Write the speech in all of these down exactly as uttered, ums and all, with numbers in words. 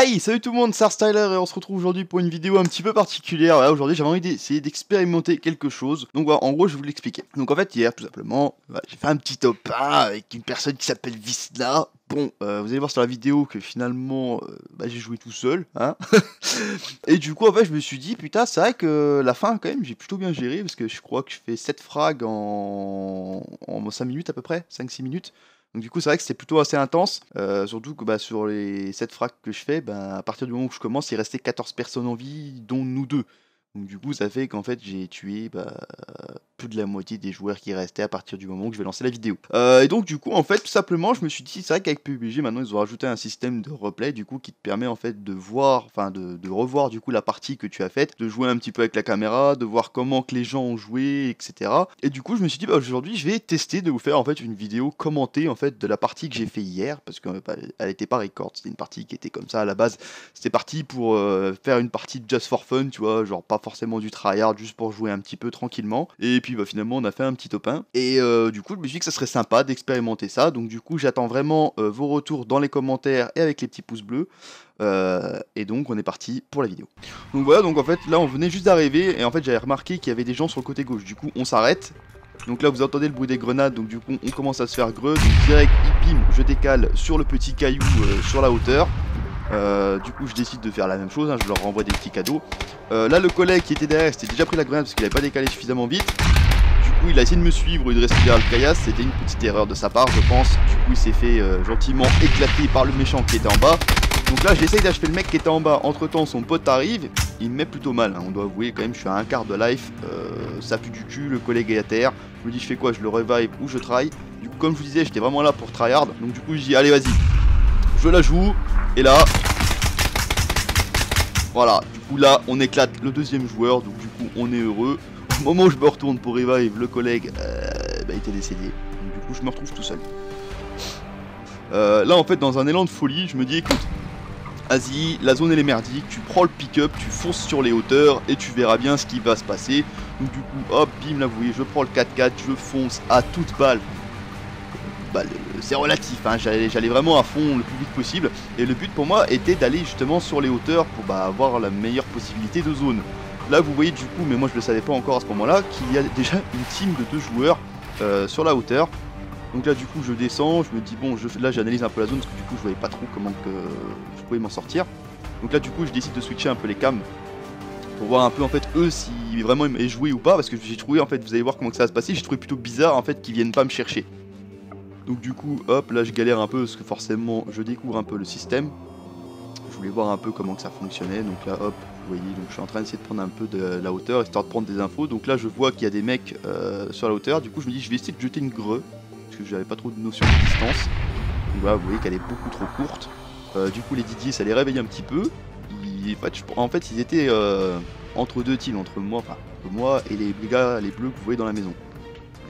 Aïe, salut tout le monde, c'est Hardstyler et on se retrouve aujourd'hui pour une vidéo un petit peu particulière. Voilà, aujourd'hui j'avais envie d'essayer d'expérimenter quelque chose. Donc voilà, en gros je vais vous l'expliquer. Donc en fait hier tout simplement, voilà, j'ai fait un petit top un avec une personne qui s'appelle Visna. Bon, euh, vous allez voir sur la vidéo que finalement, euh, bah, j'ai joué tout seul, hein. Et du coup, en fait, je me suis dit, putain, c'est vrai que la fin, quand même, j'ai plutôt bien géré, parce que je crois que je fais sept frags en, en cinq minutes à peu près, cinq six minutes. Donc du coup, c'est vrai que c'était plutôt assez intense, euh, surtout que bah, sur les sept frags que je fais, bah, à partir du moment où je commence, il restait quatorze personnes en vie, dont nous deux. Donc du coup, ça fait qu'en fait, j'ai tué bah, plus de la moitié des joueurs qui restaient à partir du moment où je vais lancer la vidéo. Euh, et donc du coup, en fait, tout simplement, je me suis dit, c'est vrai qu'avec P U B G, maintenant, ils ont rajouté un système de replay, du coup, qui te permet en fait de voir, enfin, de, de revoir du coup la partie que tu as faite, de jouer un petit peu avec la caméra, de voir comment que les gens ont joué, et cetera. Et du coup, je me suis dit, bah, aujourd'hui, je vais tester de vous faire en fait une vidéo commentée en fait de la partie que j'ai fait hier, parce qu'elle bah, n'était pas record, c'était une partie qui était comme ça à la base. C'était parti pour euh, faire une partie just for fun, tu vois, genre pas forcément du tryhard, juste pour jouer un petit peu tranquillement, et puis bah, finalement on a fait un petit top un, et euh, du coup je me suis dit que ça serait sympa d'expérimenter ça. Donc du coup j'attends vraiment euh, vos retours dans les commentaires et avec les petits pouces bleus, euh, et donc on est parti pour la vidéo. Donc voilà, donc en fait là on venait juste d'arriver, et en fait j'avais remarqué qu'il y avait des gens sur le côté gauche, du coup on s'arrête. Donc là vous entendez le bruit des grenades, donc du coup on commence à se faire greu, donc direct, bim, je décale sur le petit caillou euh, sur la hauteur. Euh, du coup je décide de faire la même chose, hein, je leur renvoie des petits cadeaux. euh, Là le collègue qui était derrière s'était déjà pris la grenade parce qu'il n'avait pas décalé suffisamment vite. Du coup il a essayé de me suivre ou de rester derrière le caillasse. C'était une petite erreur de sa part je pense. Du coup il s'est fait euh, gentiment éclater par le méchant qui était en bas. Donc là j'essaye d'achever le mec qui était en bas. Entre temps son pote arrive, il me met plutôt mal, hein. On doit avouer quand même, je suis à un quart de life, euh, ça pue du cul, le collègue est à terre. Je me dis je fais quoi, je le revive ou je try. Du coup comme je vous disais j'étais vraiment là pour tryhard. Donc du coup je dis allez vas-y, je la joue. Et là, voilà, du coup là on éclate le deuxième joueur, donc du coup on est heureux. Au moment où je me retourne pour revive le collègue, euh, bah, il était décédé, donc du coup je me retrouve tout seul. Euh, là en fait dans un élan de folie, je me dis écoute, vas-y, la zone elle est merdique, tu prends le pick-up, tu fonces sur les hauteurs et tu verras bien ce qui va se passer. Donc du coup hop, bim, là vous voyez, je prends le quatre quatre, je fonce à toute balle. Bah, c'est relatif, hein. J'allais vraiment à fond le plus vite possible, et le but pour moi était d'aller justement sur les hauteurs pour bah, avoir la meilleure possibilité de zone. Là vous voyez du coup, mais moi je ne le savais pas encore à ce moment là, qu'il y a déjà une team de deux joueurs euh, sur la hauteur. Donc là du coup je descends, je me dis bon, je, là j'analyse un peu la zone parce que du coup je voyais pas trop comment que je pouvais m'en sortir. Donc là du coup je décide de switcher un peu les cams pour voir un peu en fait eux si vraiment ils m'avaient joué ou pas, parce que j'ai trouvé en fait, vous allez voir comment que ça va se passer, j'ai trouvé plutôt bizarre en fait qu'ils viennent pas me chercher. Donc du coup, hop, là je galère un peu parce que forcément je découvre un peu le système. Je voulais voir un peu comment que ça fonctionnait. Donc là, hop, vous voyez, donc je suis en train d'essayer de prendre un peu de la hauteur, histoire de prendre des infos. Donc là je vois qu'il y a des mecs euh, sur la hauteur. Du coup je me dis je vais essayer de jeter une greu, parce que j'avais pas trop de notion de distance. Donc là vous voyez qu'elle est beaucoup trop courte. Euh, du coup les Didier ça les réveille un petit peu. Ils, en fait ils étaient euh, entre deux teams, entre moi, enfin entre moi et les gars, les bleus que vous voyez dans la maison.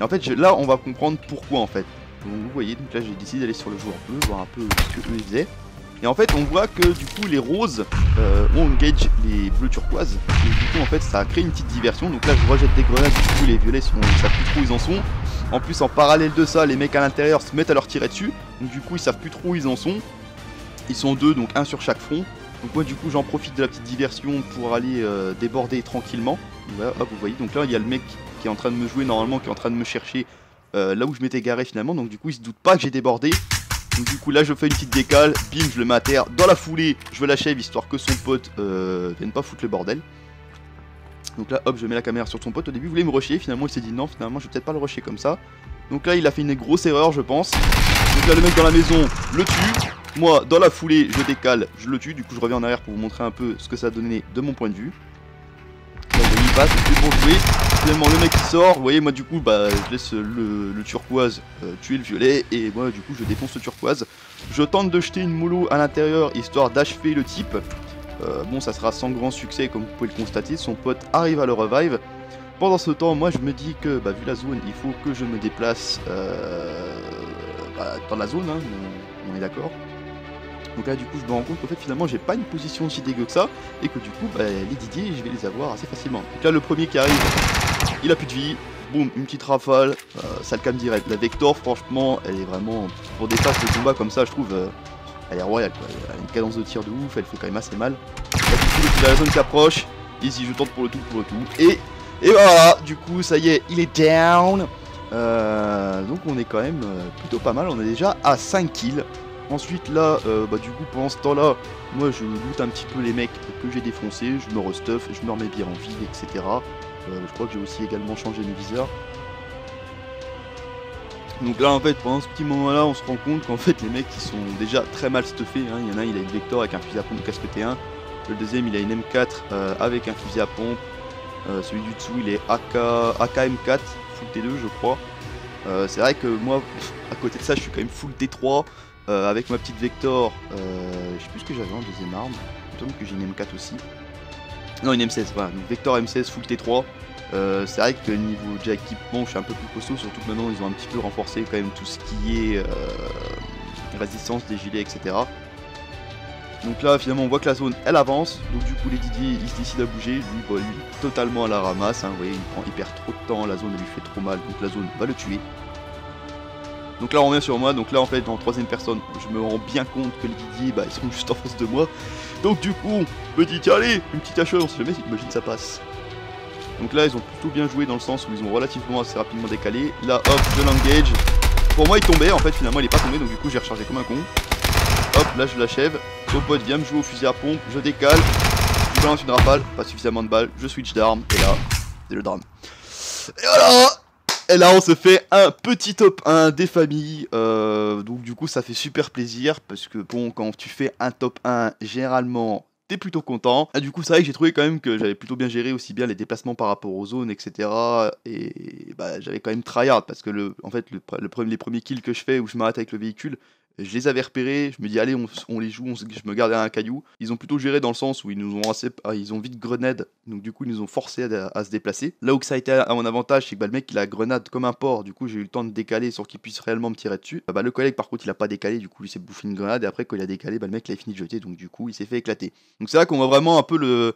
Et en fait je, là on va comprendre pourquoi en fait. Donc vous voyez, donc là j'ai décidé d'aller sur le joueur bleu, voir un peu ce que eux ils faisaient. Et en fait on voit que du coup les roses euh, ont engage les bleus turquoises. Et du coup en fait ça a créé une petite diversion. Donc là je rejette des grenades, du coup les violets sont, ils savent plus trop où ils en sont. En plus en parallèle de ça les mecs à l'intérieur se mettent à leur tirer dessus. Donc du coup ils savent plus trop où ils en sont. Ils sont deux, donc un sur chaque front. Donc moi du coup j'en profite de la petite diversion pour aller euh, déborder tranquillement. Voilà, hop, vous voyez, donc là il y a le mec qui est en train de me jouer normalement, qui est en train de me chercher. Euh, là où je m'étais garé finalement, donc du coup il se doute pas que j'ai débordé. Donc du coup là je fais une petite décale, bim, je le mets à terre, dans la foulée je l'achève histoire que son pote euh, vienne pas foutre le bordel. Donc là hop, je mets la caméra sur son pote. Au début il voulait me rusher, finalement il s'est dit non, finalement je vais peut-être pas le rusher comme ça. Donc là il a fait une grosse erreur je pense. Donc là le mec dans la maison le tue, moi dans la foulée je décale, je le tue. Du coup je reviens en arrière pour vous montrer un peu ce que ça a donné de mon point de vue. Il passe, c'est bon joué. Finalement le mec qui sort, vous voyez, moi du coup bah je laisse le, le turquoise euh, tuer le violet, et moi du coup je défonce le turquoise. Je tente de jeter une mollo à l'intérieur histoire d'achever le type. euh, Bon, ça sera sans grand succès comme vous pouvez le constater, son pote arrive à le revive. Pendant ce temps moi je me dis que bah vu la zone il faut que je me déplace euh, bah, dans la zone, hein, on, on est d'accord. Donc là du coup je me rends compte qu'en fait finalement j'ai pas une position si dégueu que ça, et que du coup bah, les Didier je vais les avoir assez facilement. Donc là le premier qui arrive, il a plus de vie, boum, une petite rafale, euh, ça le calme direct. La Vector franchement elle est vraiment, pour des phases de combat comme ça je trouve, euh, elle est royale quoi, elle a une cadence de tir de ouf, elle fait quand même assez mal. Il a la zone qui approche, ici je tente pour le tout, pour le tout, et, et voilà, du coup ça y est, il est down. Euh, donc on est quand même plutôt pas mal, on est déjà à cinq kills. Ensuite là, euh, bah, du coup pendant ce temps là, moi je loot un petit peu les mecs que j'ai défoncés, je me restuff, je me remets bien en vie, et cetera. Euh, je crois que j'ai aussi également changé mes viseurs. Donc là en fait pendant ce petit moment là on se rend compte qu'en fait les mecs ils sont déjà très mal stuffés, hein. Il y en a un il a une Vector avec un fusil à pompe casque T un, le deuxième il a une M quatre euh, avec un fusil à pompe, euh, celui du dessous il est A K M quatre, full T deux je crois. Euh, c'est vrai que moi à côté de ça je suis quand même full T trois euh, avec ma petite Vector, euh, je sais plus ce que j'avais en deuxième arme, il me semble que j'ai une M quatre aussi. Non une M seize, voilà, donc Vector M seize full T trois. Euh, c'est vrai que niveau déjà équipement je suis un peu plus costaud, surtout que maintenant ils ont un petit peu renforcé quand même tout ce qui est euh, résistance des gilets etc. Donc là finalement on voit que la zone elle avance, donc du coup les Didier ils se décident à bouger, lui bah, lui totalement à la ramasse, hein, vous voyez il prend il perd trop de temps, la zone lui fait trop mal, donc la zone va le tuer. Donc là on revient sur moi, donc là en fait en troisième personne je me rends bien compte que les Didier bah, ils sont juste en face de moi, donc du coup petit tiens allez une petite H E, on sait jamais, imagine ça passe. Donc là ils ont plutôt bien joué dans le sens où ils ont relativement assez rapidement décalé. Là hop je l'engage. Pour moi il tombait, en fait finalement il est pas tombé, donc du coup j'ai rechargé comme un con. Hop là je l'achève. Son pote vient me jouer au fusil à pompe, je décale, je balance une rafale, pas suffisamment de balles, je switch d'arme et là c'est le drame. Et voilà. Et là on se fait un petit top un des familles, euh, donc du coup ça fait super plaisir parce que bon quand tu fais un top un généralement t'es plutôt content. Et du coup c'est vrai que j'ai trouvé quand même que j'avais plutôt bien géré aussi bien les déplacements par rapport aux zones etc, et bah, j'avais quand même tryhard parce que le, en fait le, le premier, les premiers kills que je fais où je m'arrête avec le véhicule je les avais repérés, je me dis allez on, on les joue, on, je me garde à un caillou. Ils ont plutôt géré dans le sens où ils nous ont assez, ils ont vite grenade, donc du coup ils nous ont forcé à, à se déplacer. Là où ça a été à mon avantage c'est que bah, le mec il a grenade comme un porc, du coup j'ai eu le temps de décaler sans qu'il puisse réellement me tirer dessus. Bah, bah, le collègue par contre il a pas décalé, du coup il s'est bouffé une grenade et après quand il a décalé bah, le mec il a fini de jeter, donc du coup il s'est fait éclater. Donc c'est là qu'on voit vraiment un peu le...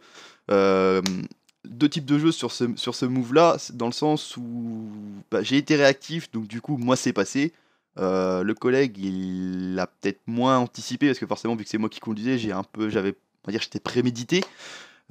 Euh, deux types de jeux sur ce, sur ce move là, dans le sens où bah, j'ai été réactif, donc du coup moi c'est passé. Euh, le collègue il a peut-être moins anticipé parce que forcément vu que c'est moi qui conduisais j'ai un peu j'avais on va dire j'étais prémédité,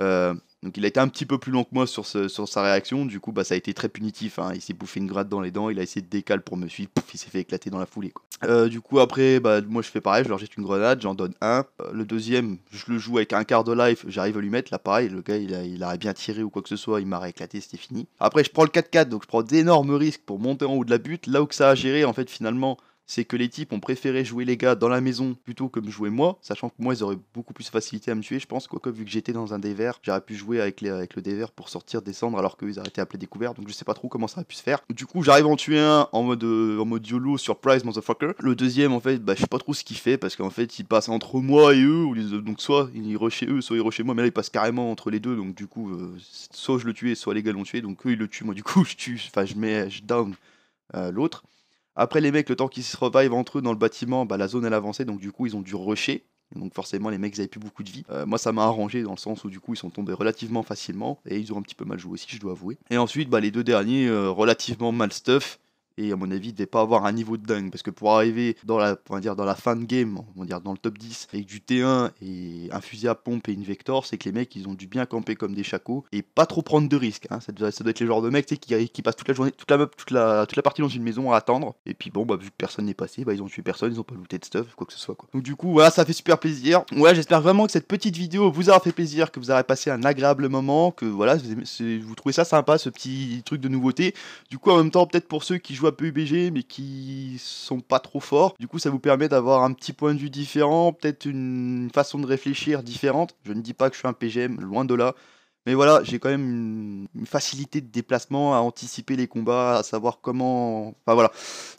euh, donc il a été un petit peu plus long que moi sur, ce, sur sa réaction, du coup bah ça a été très punitif, hein. Il s'est bouffé une gratte dans les dents, il a essayé de décaler pour me suivre, pouf, il s'est fait éclater dans la foulée quoi. Euh, du coup après bah moi je fais pareil, je leur jette une grenade, j'en donne un, le deuxième je le joue avec un quart de life, j'arrive à lui mettre, là pareil le gars il a, il a bien tiré ou quoi que ce soit, il m'a rééclaté, c'était fini. Après je prends le quatre quatre, donc je prends d'énormes risques pour monter en haut de la butte. Là où que ça a géré en fait finalement c'est que les types ont préféré jouer les gars dans la maison plutôt que me jouer moi, sachant que moi ils auraient beaucoup plus facilité à me tuer je pense, quoique vu que j'étais dans un dévers, j'aurais pu jouer avec, les, avec le dévers pour sortir, descendre, alors qu'eux ils arrêtaient à appeler découvert, donc je sais pas trop comment ça aurait pu se faire. Du coup j'arrive à en tuer un en mode, en mode YOLO, surprise motherfucker. Le deuxième en fait, bah je sais pas trop ce qu'il fait, parce qu'en fait il passe entre moi et eux, donc soit il rushait eux, soit il rushait moi, mais là il passe carrément entre les deux, donc du coup euh, soit je le tuais, soit les gars l'ont tué, donc eux ils le tuent, moi du coup je tue, enfin je mets, je down euh, l'autre. Après les mecs, le temps qu'ils se revive entre eux dans le bâtiment, bah, la zone elle avançait, donc du coup ils ont dû rusher. Donc forcément les mecs ils avaient plus beaucoup de vie. Euh, moi ça m'a arrangé dans le sens où du coup ils sont tombés relativement facilement. Et ils ont un petit peu mal joué aussi je dois avouer. Et ensuite bah, les deux derniers euh, relativement mal stuff. Et à mon avis ils devaient pas avoir un niveau de dingue. Parce que pour arriver dans la, on va dire, dans la fin de game, on va dire dans le top dix, avec du T un et un fusil à pompe et une Vector, c'est que les mecs ils ont dû bien camper comme des chacos et pas trop prendre de risques, hein. Ça, doit, ça doit être les genres de mecs qui, qui passent toute la journée, toute la, toute, la, toute la partie dans une maison à attendre. Et puis bon bah vu que personne n'est passé, bah ils ont tué personne, ils ont pas looté de stuff, quoi que ce soit quoi. Donc du coup voilà, ça fait super plaisir. Ouais, j'espère vraiment que cette petite vidéo vous aura fait plaisir, que vous aurez passé un agréable moment, que voilà, vous trouvez ça sympa, ce petit truc de nouveauté. Du coup en même temps peut-être pour ceux qui jouent à P U B G mais qui sont pas trop forts, du coup ça vous permet d'avoir un petit point de vue différent, peut-être une façon de réfléchir différente. Je ne dis pas que je suis un P G M, loin de là, mais voilà, j'ai quand même une facilité de déplacement, à anticiper les combats, à savoir comment, enfin voilà,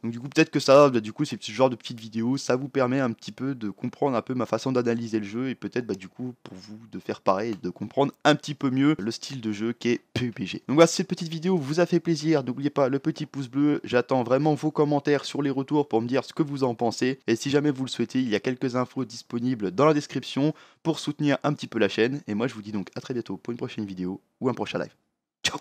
donc du coup peut-être que ça, bah, du coup c'est ce genre de petites vidéos, ça vous permet un petit peu de comprendre un peu ma façon d'analyser le jeu, et peut-être bah, du coup pour vous de faire pareil, de comprendre un petit peu mieux le style de jeu qui est P U B G. Donc voilà, si cette petite vidéo vous a fait plaisir, n'oubliez pas le petit pouce bleu, j'attends vraiment vos commentaires sur les retours pour me dire ce que vous en pensez, et si jamais vous le souhaitez, il y a quelques infos disponibles dans la description pour soutenir un petit peu la chaîne, et moi je vous dis donc à très bientôt pour une prochaine vidéo ou un prochain live. Ciao!